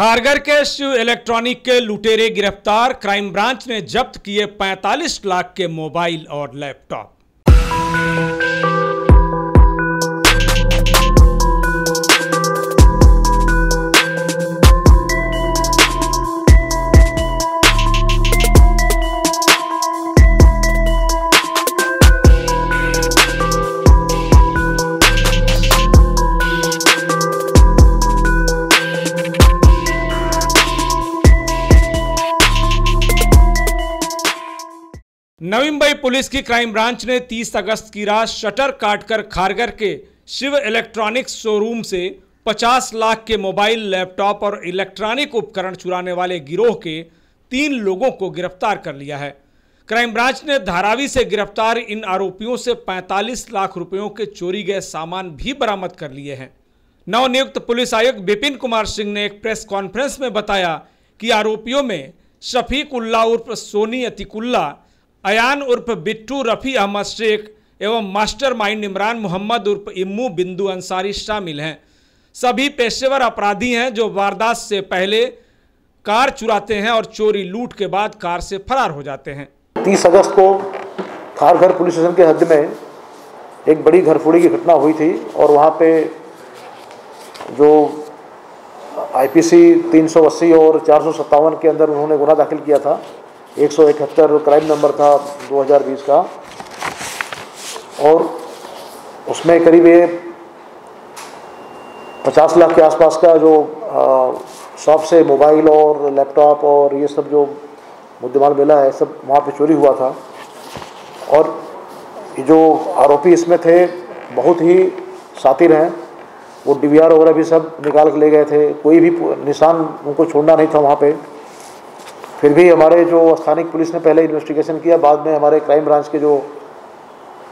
खारघर के शिव इलेक्ट्रॉनिक्स के लुटेरे गिरफ्तार, क्राइम ब्रांच ने जब्त किए 45 लाख के मोबाइल और लैपटॉप। नवी मुंबई पुलिस की क्राइम ब्रांच ने 30 अगस्त की रात शटर काटकर खारघर के शिव इलेक्ट्रॉनिक्स शोरूम से 50 लाख के मोबाइल, लैपटॉप और इलेक्ट्रॉनिक उपकरण चुराने वाले गिरोह के 3 लोगों को गिरफ्तार कर लिया है। क्राइम ब्रांच ने धारावी से गिरफ्तार इन आरोपियों से 45 लाख रुपयों के चोरी गए सामान भी बरामद कर लिए हैं। नवनियुक्त पुलिस आयुक्त बिपिन कुमार सिंह ने एक प्रेस कॉन्फ्रेंस में बताया कि आरोपियों में शफीक उल्ला उर्फ सोनी अतिकुल्ला, अयान उर्फ बिट्टू रफी अहमद शेख एवं मास्टरमाइंड इमरान मोहम्मद उर्फ इम्मू बिंदु अंसारी शामिल हैं। सभी पेशेवर अपराधी हैं जो वारदात से पहले कार चुराते हैं और चोरी लूट के बाद कार से फरार हो जाते हैं। 30 अगस्त को खारघर पुलिस स्टेशन के हद में एक बड़ी घरफोड़ी की घटना हुई थी और वहाँ पे जो IPC 380 और 457 के अंदर उन्होंने गुना दाखिल किया था। 171 क्राइम नंबर था 2020 का और उसमें करीब ये 50 लाख के आसपास का जो शॉप से मोबाइल और लैपटॉप और ये सब जो मुद्देमाल मिला है सब वहाँ पे चोरी हुआ था। और जो आरोपी इसमें थे बहुत ही शातिर हैं, वो DVR वगैरह भी सब निकाल के ले गए थे, कोई भी निशान उनको छोड़ना नहीं था वहाँ पे। फिर भी हमारे जो स्थानीय पुलिस ने पहले इन्वेस्टिगेशन किया, बाद में हमारे क्राइम ब्रांच के जो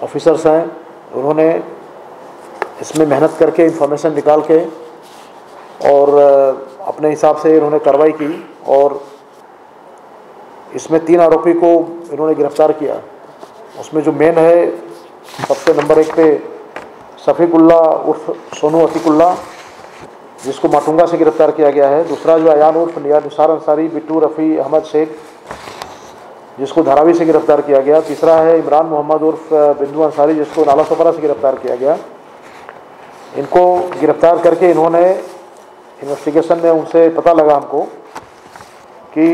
ऑफिसर्स हैं उन्होंने इसमें मेहनत करके इंफॉर्मेशन निकाल के और अपने हिसाब से इन्होंने कार्रवाई की और इसमें 3 आरोपी को इन्होंने गिरफ्तार किया। उसमें जो मेन है सबसे नंबर 1 पे शफीकुल्ला उर्फ सोनू अतिकुल्ला, जिसको माटुंगा से गिरफ्तार किया गया है। दूसरा जो अयान उर्फ निया नुसार अंसारी, बिट्टू रफ़ी अहमद शेख, जिसको धारावी से गिरफ्तार किया गया। तीसरा है इमरान मोहम्मद उर्फ बिंदु अंसारी, जिसको नाला सफरा से गिरफ्तार किया गया। इनको गिरफ्तार करके इन्होंने इन्वेस्टिगेशन में उनसे पता लगा हमको कि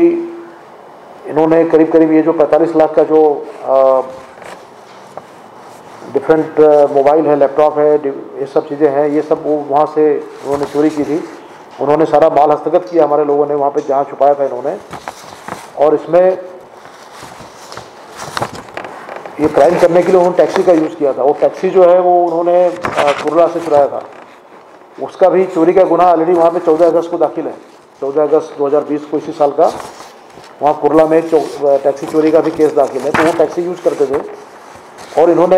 इन्होंने करीब करीब ये जो 45 लाख का जो डिफरेंट मोबाइल है, लैपटॉप है, ये सब चीज़ें हैं, ये सब वो वहाँ से उन्होंने चोरी की थी। उन्होंने सारा माल हस्तगत किया हमारे लोगों ने वहाँ पे, जहाँ छुपाया था इन्होंने। और इसमें ये क्राइम करने के लिए उन्होंने टैक्सी का यूज़ किया था। वो टैक्सी जो है वो उन्होंने कुर्ला से चुराया था। उसका भी चोरी का गुनाह ऑलरेडी वहाँ पर 14 अगस्त को दाखिल है। 14 अगस्त 2020 को, इसी साल का, वहाँ कुर्ला में टैक्सी चोरी का भी केस दाखिल है। तो वो टैक्सी यूज़ करते थे और इन्होंने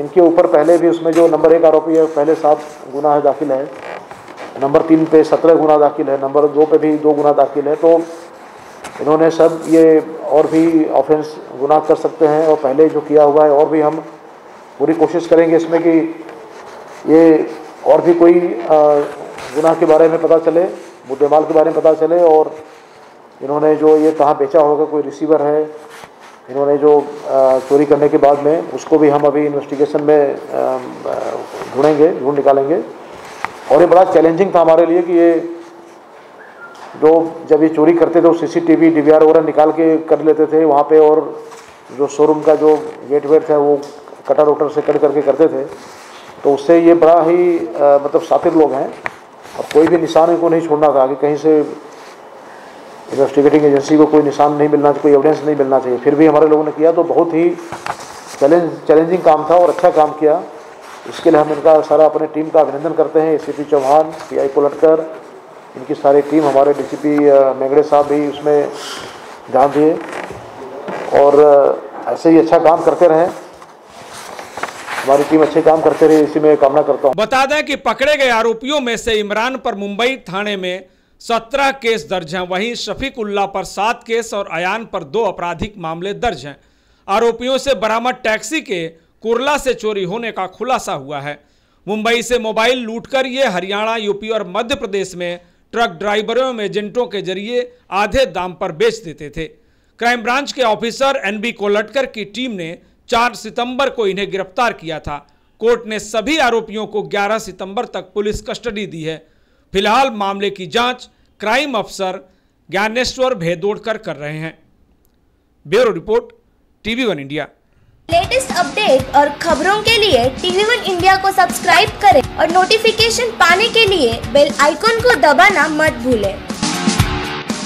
इनके ऊपर पहले भी, उसमें जो नंबर 1 आरोपी है, पहले 7 गुना है दाखिल है, नंबर 3 पे 17 गुना दाखिल है, नंबर 2 पे भी 2 गुना दाखिल है। तो इन्होंने सब ये और भी ऑफेंस गुनाह कर सकते हैं और पहले जो किया हुआ है, और भी हम पूरी कोशिश करेंगे इसमें कि ये और भी कोई गुनाह के बारे में पता चले, मुद्देमाल के बारे में पता चले और इन्होंने जो ये कहाँ बेचा होगा, कोई रिसीवर है इन्होंने जो चोरी करने के बाद में, उसको भी हम अभी इन्वेस्टिगेशन में ढूंढ निकालेंगे। और ये बड़ा चैलेंजिंग था हमारे लिए कि ये जो, जब ये चोरी करते थे, CCTV DVR वगैरह निकाल के कर लेते थे वहाँ पे, और जो शोरूम का जो गेट वेट है वो कटर वटर से कट करके करते थे। तो उससे ये बड़ा ही मतलब शातिर लोग हैं और कोई भी निशान इनको नहीं छोड़ना था कि कहीं से इन्वेस्टिगेटिंग एजेंसी को कोई निशान नहीं मिलना चाहिए, कोई एविडेंस नहीं मिलना चाहिए। फिर भी हमारे लोगों ने किया, तो बहुत ही चैलेंजिंग काम था और अच्छा काम किया। इसके लिए हम इनका सारा अपने टीम का अभिनंदन करते हैं। ACP चौहान, PI कोलटकर, इनकी सारी टीम, हमारे DCP मेंगड़े साहब भी उसमें ध्यान दिए और ऐसे ही अच्छा काम करते रहें। हमारी टीम अच्छे काम करते रही, इसी में कामना करता हूँ। बता दें कि पकड़े गए आरोपियों में से इमरान पर मुंबई थाने में 17 केस दर्ज हैं, वहीं शफीक उल्ला पर 7 केस और अयान पर 2 आपराधिक मामले दर्ज हैं। आरोपियों से बरामद टैक्सी के कुर्ला से चोरी होने का खुलासा हुआ है। मुंबई से मोबाइल लूटकर ये हरियाणा, UP और मध्य प्रदेश में ट्रक ड्राइवरों एवं एजेंटों के जरिए आधे दाम पर बेच देते थे। क्राइम ब्रांच के ऑफिसर NB कोलटकर की टीम ने 4 सितंबर को इन्हें गिरफ्तार किया था। कोर्ट ने सभी आरोपियों को 11 सितंबर तक पुलिस कस्टडी दी है। फिलहाल मामले की जांच क्राइम अफसर ज्ञानेश्वर भेडोड़कर कर रहे हैं। Bureau report TV1 India. Latest update और खबरों के लिए TV1 इंडिया को सब्सक्राइब करें और नोटिफिकेशन पाने के लिए बेल आइकॉन को दबाना मत भूलें।